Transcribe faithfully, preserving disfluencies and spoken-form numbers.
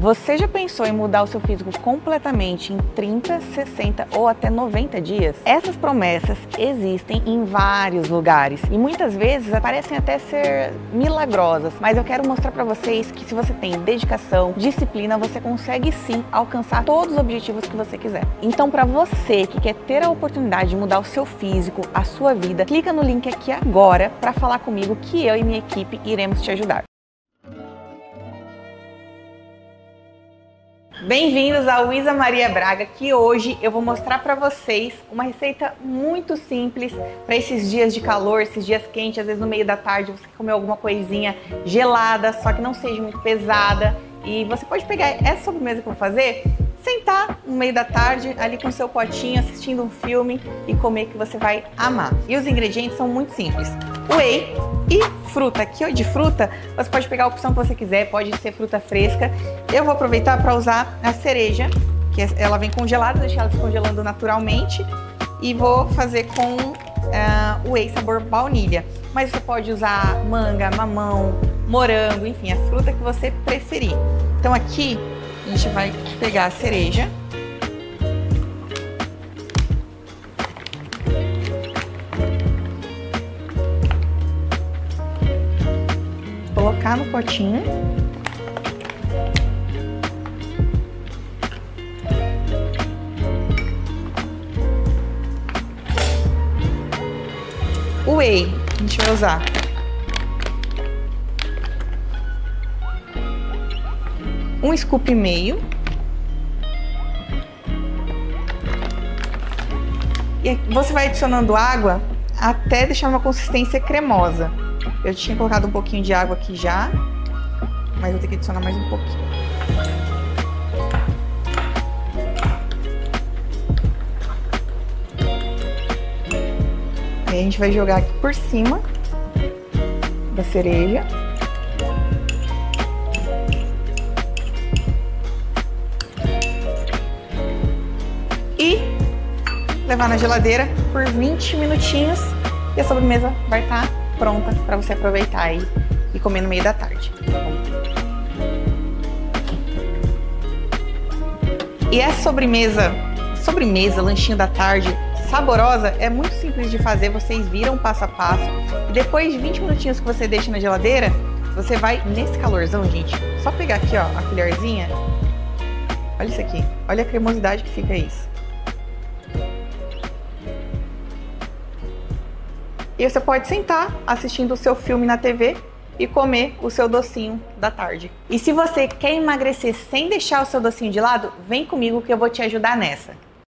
Você já pensou em mudar o seu físico completamente em trinta, sessenta ou até noventa dias? Essas promessas existem em vários lugares e muitas vezes parecem até ser milagrosas, mas eu quero mostrar para vocês que se você tem dedicação, disciplina, você consegue sim alcançar todos os objetivos que você quiser. Então, para você que quer ter a oportunidade de mudar o seu físico, a sua vida, clica no link aqui agora para falar comigo que eu e minha equipe iremos te ajudar. Bem-vindos ao Isa Maria Braga, que hoje eu vou mostrar para vocês uma receita muito simples para esses dias de calor, esses dias quentes, às vezes no meio da tarde você comeu alguma coisinha gelada, só que não seja muito pesada, e você pode pegar essa sobremesa que eu vou fazer, sentar no meio da tarde ali com seu potinho, assistindo um filme e comer, que você vai amar. E os ingredientes são muito simples: whey e fruta. Aqui de fruta você pode pegar a opção que você quiser, pode ser fruta fresca. Eu vou aproveitar para usar a cereja, que ela vem congelada, deixar ela descongelando naturalmente, e vou fazer com uh, whey sabor baunilha, mas você pode usar manga, mamão, morango, enfim, a fruta que você preferir. Então aqui a gente vai pegar a cereja, colocar no potinho. O whey a gente vai usar um scoop e meio, e você vai adicionando água até deixar uma consistência cremosa. Eu tinha colocado um pouquinho de água aqui já, mas vou ter que adicionar mais um pouquinho. E aí a gente vai jogar aqui por cima da cereja. E levar na geladeira por vinte minutinhos, e a sobremesa vai estar tá pronta para você aproveitar aí e comer no meio da tarde. E essa sobremesa, sobremesa, lanchinho da tarde, saborosa, é muito simples de fazer, vocês viram passo a passo. E depois de vinte minutinhos que você deixa na geladeira, você vai nesse calorzão, gente. Só pegar aqui, ó, a colherzinha. Olha isso aqui, olha a cremosidade que fica isso. E você pode sentar assistindo o seu filme na T V e comer o seu docinho da tarde. E se você quer emagrecer sem deixar o seu docinho de lado, vem comigo que eu vou te ajudar nessa.